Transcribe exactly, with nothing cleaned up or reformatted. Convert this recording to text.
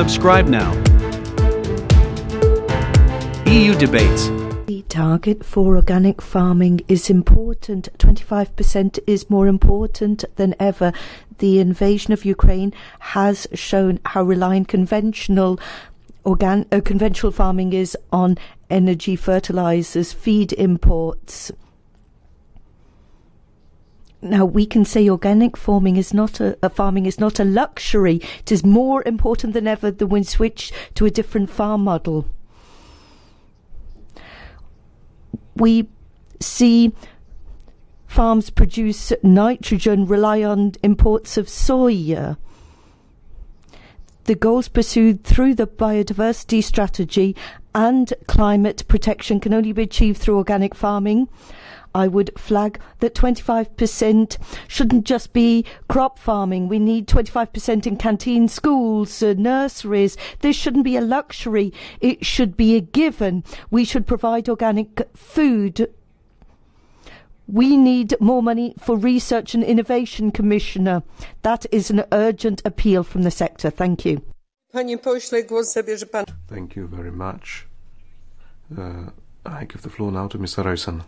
Subscribe now. E U debates. The target for organic farming is important. twenty-five percent is more important than ever. The invasion of Ukraine has shown how reliant conventional organ uh, conventional farming is on energy, fertilizers, feed imports. Now, we can say organic farming is not a, a farming is not a luxury. It is more important than ever that we switch to a different farm model. We see farms produce nitrogen, rely on imports of soya. The goals pursued through the biodiversity strategy and climate protection can only be achieved through organic farming. I would flag that twenty-five percent shouldn't just be crop farming. We need twenty-five percent in canteens, schools, uh, nurseries. This shouldn't be a luxury. It should be a given. We should provide organic food. We need more money for Research and Innovation, Commissioner. That is an urgent appeal from the sector. Thank you. Thank you very much. Uh, I give the floor now to Mister Rajson.